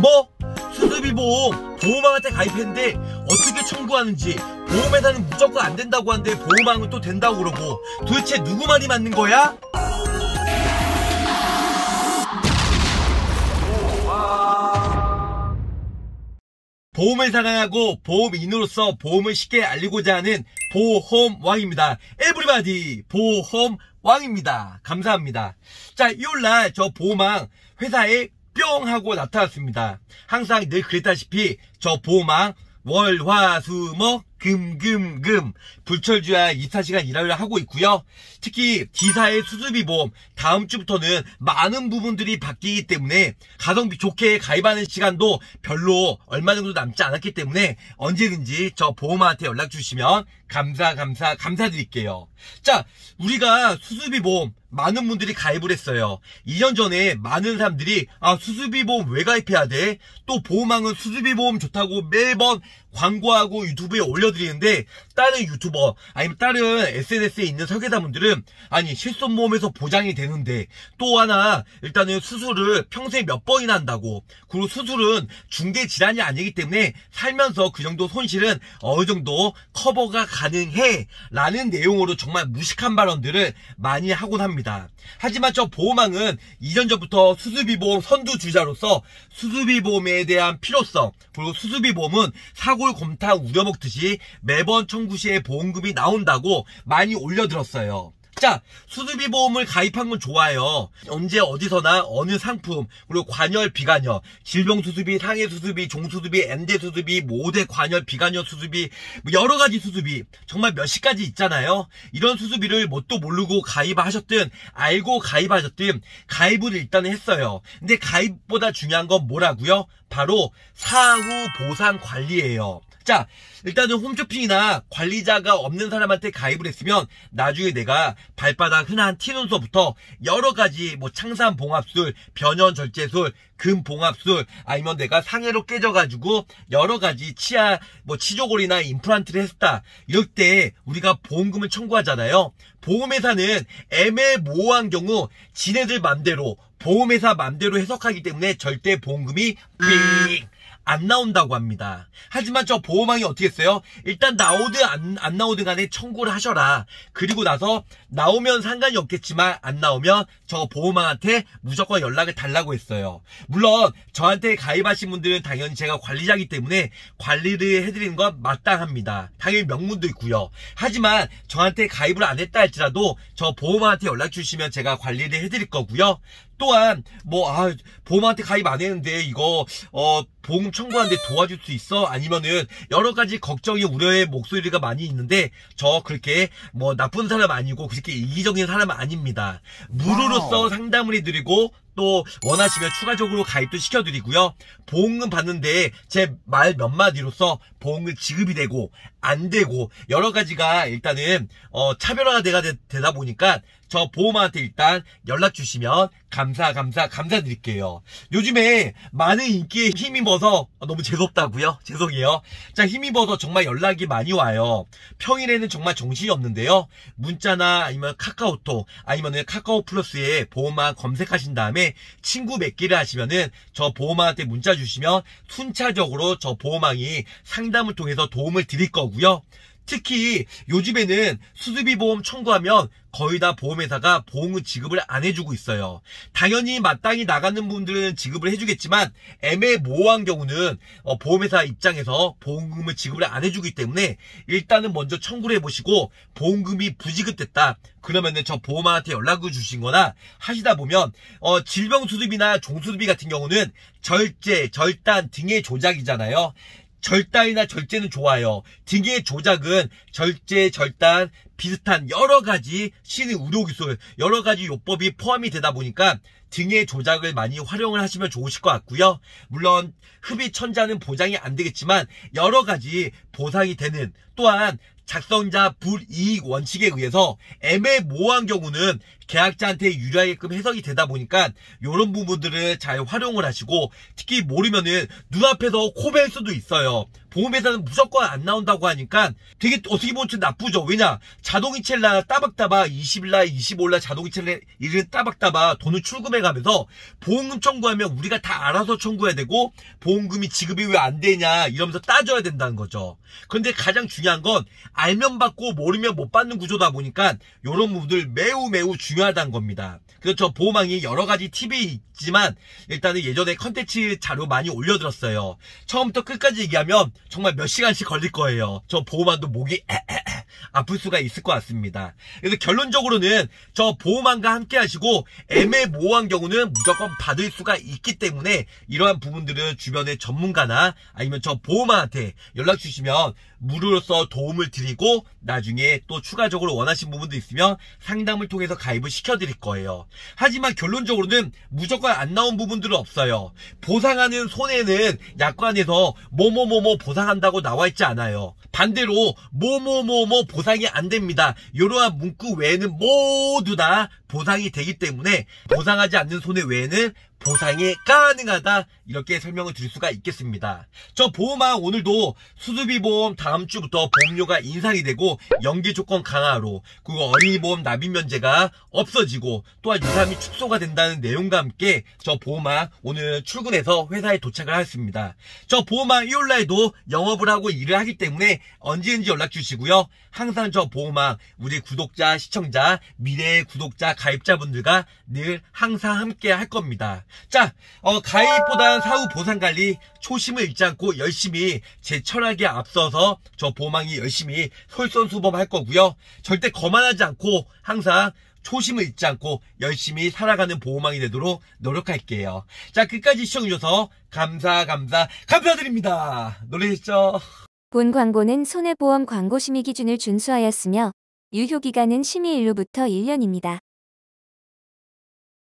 뭐? 수술비보험 보험왕한테 가입했는데 어떻게 청구하는지, 보험회사는 무조건 안 된다고 하는데 보험왕은 또 된다고 그러고, 도대체 누구 말이 맞는 거야? 보험회사가 하고 보험인으로서 보험을 쉽게 알리고자 하는 보험왕입니다. 에브리바디 보험왕입니다. 감사합니다. 자, 일요일날 저 보험왕 회사에 뿅 하고 나타났습니다. 항상 늘 그랬다시피 저 보험왕 월화수목금금금 불철주야 24시간 일하려 하고 있고요. 특히 D사의 수술비 보험 다음 주부터는 많은 부분들이 바뀌기 때문에 가성비 좋게 가입하는 시간도 별로 얼마 정도 남지 않았기 때문에 언제든지 저 보험한테 연락 주시면 감사드릴게요. 자, 우리가 수술비 보험 많은 분들이 가입을 했어요. 2년 전에 많은 사람들이 수술비 보험 왜 가입해야 돼? 또 보험왕은 수술비 보험 좋다고 매번 광고하고 유튜브에 올려드리는데, 다른 유튜버 아니면 다른 SNS에 있는 설계사분들은 아니 실손보험에서 보장이 되는데, 또 하나 일단은 수술을 평생 몇 번이나 한다고, 그리고 수술은 중대 질환이 아니기 때문에 살면서 그 정도 손실은 어느 정도 커버가 가능해 라는 내용으로 정말 무식한 발언들을 많이 하곤 합니다. 하지만 저 보험왕은 2년 전부터 수술비 보험 선두주자로서 수술비 보험에 대한 필요성, 그리고 수술비 보험은 사골 곰탕 우려먹듯이 매번 청구 시에 보험금이 나온다고 많이 올려들었어요. 자, 수술비 보험을 가입한 건 좋아요. 언제 어디서나 어느 상품, 그리고 관열, 비관열, 질병 수술비, 상해 수술비, 종 수술비, M대 수술비, 5대 관열, 비관열 수술비, 여러 가지 수술비 정말 몇십 가지 있잖아요. 이런 수술비를 뭣도 모르고 가입하셨든 알고 가입하셨든 가입을 일단 했어요. 근데 가입보다 중요한 건 뭐라고요? 바로 사후 보상 관리예요. 자, 일단은 홈쇼핑이나 관리자가 없는 사람한테 가입을 했으면 나중에 내가 발바닥 흔한 티눈썹부터 여러가지 뭐 창산봉합술, 변연절제술, 금봉합술, 아니면 내가 상해로 깨져가지고 여러가지 치아 뭐 치조골이나 임플란트를 했다, 이럴 때 우리가 보험금을 청구하잖아요. 보험회사는 애매모호한 경우 지네들 맘대로, 보험회사 맘대로 해석하기 때문에 절대 보험금이 빙 안 나온다고 합니다. 하지만 저 보험왕이 어떻게 했어요? 일단 나오든 안 나오든 간에 청구를 하셔라. 그리고 나서 나오면 상관이 없겠지만 안 나오면 저 보험왕한테 무조건 연락을 달라고 했어요. 물론 저한테 가입하신 분들은 당연히 제가 관리자이기 때문에 관리를 해드리는 건 마땅합니다. 당연히 명분도 있고요. 하지만 저한테 가입을 안 했다 할지라도 저 보험왕한테 연락 주시면 제가 관리를 해드릴 거고요. 또한 보험한테 가입 안 했는데 이거 보험 청구하는데 도와줄 수 있어? 아니면은 여러 가지 걱정이, 우려의 목소리가 많이 있는데, 저 그렇게 뭐 나쁜 사람 아니고 그렇게 이기적인 사람 아닙니다. 무료로서 상담을 해드리고 또 원하시면 추가적으로 가입도 시켜드리고요. 보험금 받는데 제 말 몇 마디로서 보험금 지급이 되고 안 되고 여러 가지가 일단은 차별화가 되다 보니까 저 보험한테 일단 연락 주시면 감사드릴게요. 요즘에 많은 인기에 힘입어서 너무 재수없다고요? 죄송해요. 자, 힘입어서 정말 연락이 많이 와요. 평일에는 정말 정신이 없는데요. 문자나 아니면 카카오톡, 아니면 카카오 플러스에 보험왕 검색하신 다음에 친구 맺기를 하시면은 저 보험왕한테 문자 주시면 순차적으로 저 보험왕이 상담을 통해서 도움을 드릴 거고요. 특히 요즘에는 수술비 보험 청구하면 거의 다 보험회사가 보험금 지급을 안 해주고 있어요. 당연히 마땅히 나가는 분들은 지급을 해주겠지만 애매모호한 경우는 보험회사 입장에서 보험금을 지급을 안 해주기 때문에 일단은 먼저 청구를 해보시고, 보험금이 부지급됐다 그러면은 저 보험한테 연락을 주신 거나 하시다 보면 질병수술비나 종수술비 같은 경우는 절제, 절단 등의 조작이잖아요. 절단이나 절제는 좋아요. 등의 조작은 절제, 절단 비슷한 여러가지 신의 의료기술, 여러가지 요법이 포함이 되다 보니까 등의 조작을 많이 활용을 하시면 좋으실 것 같고요. 물론 흡입천자는 보장이 안되겠지만 여러가지 보상이 되는, 또한 작성자 불이익 원칙에 의해서 애매모호한 경우는 계약자한테 유리하게끔 해석이 되다 보니까 이런 부분들을 잘 활용을 하시고, 특히 모르면은 눈앞에서 코벨 수도 있어요. 보험회사는 무조건 안 나온다고 하니까 되게 어떻게 보면 좀 나쁘죠. 왜냐, 자동이체를 따박따박 20일날 25일날 자동이체를 따박따박 돈을 출금해가면서 보험금 청구하면 우리가 다 알아서 청구해야 되고 보험금이 지급이 왜 안 되냐 이러면서 따져야 된다는 거죠. 그런데 가장 중요한 건 알면 받고 모르면 못 받는 구조다 보니까 이런 부분들 매우 매우 중요하다는 겁니다. 그래서 저 보험왕이 여러가지 팁이 있지만 일단은 예전에 컨텐츠 자료 많이 올려드렸어요. 처음부터 끝까지 얘기하면 정말 몇 시간씩 걸릴 거예요. 저 보험왕도 목이 아플 수가 있을 것 같습니다. 그래서 결론적으로는 저 보험왕과 함께 하시고 애매모호한 경우는 무조건 받을 수가 있기 때문에 이러한 부분들은 주변의 전문가나 아니면 저 보험왕한테 연락 주시면 무료로서 도움을 드리고 나중에 또 추가적으로 원하신 부분도 있으면 상담을 통해서 가입을 시켜드릴 거예요. 하지만 결론적으로는 무조건 안 나온 부분들은 없어요. 보상하는 손해는 약관에서 뭐뭐뭐뭐 보상한다고 나와있지 않아요. 반대로 뭐뭐뭐뭐 보상이 안됩니다 이러한 문구 외에는 모두 다 보상이 되기 때문에 보상하지 않는 손해 외에는 보상이 가능하다 이렇게 설명을 드릴 수가 있겠습니다. 저 보험왕 오늘도 수수비 보험 다음주부터 보험료가 인상이 되고 연계 조건 강화로 그리고 어린이 보험 납입 면제가 없어지고 또한 유사비 축소가 된다는 내용과 함께 저 보험왕 오늘 출근해서 회사에 도착을 하였습니다. 저 보험왕 일요일날에도 영업을 하고 일을 하기 때문에 언제든지 연락 주시고요. 항상 저 보험왕 우리 구독자 시청자 미래의 구독자 가입자분들과 늘 항상 함께 할 겁니다. 자, 가입보단 사후 보상관리 초심을 잃지 않고 열심히 제 철학에 앞서서 저 보험왕이 열심히 솔선수범할 거고요. 절대 거만하지 않고 항상 초심을 잃지 않고 열심히 살아가는 보험왕이 되도록 노력할게요. 자, 끝까지 시청해주셔서 감사드립니다. 놀라셨죠? 본 광고는 손해보험 광고심의 기준을 준수하였으며 유효기간은 심의일로부터 1년입니다.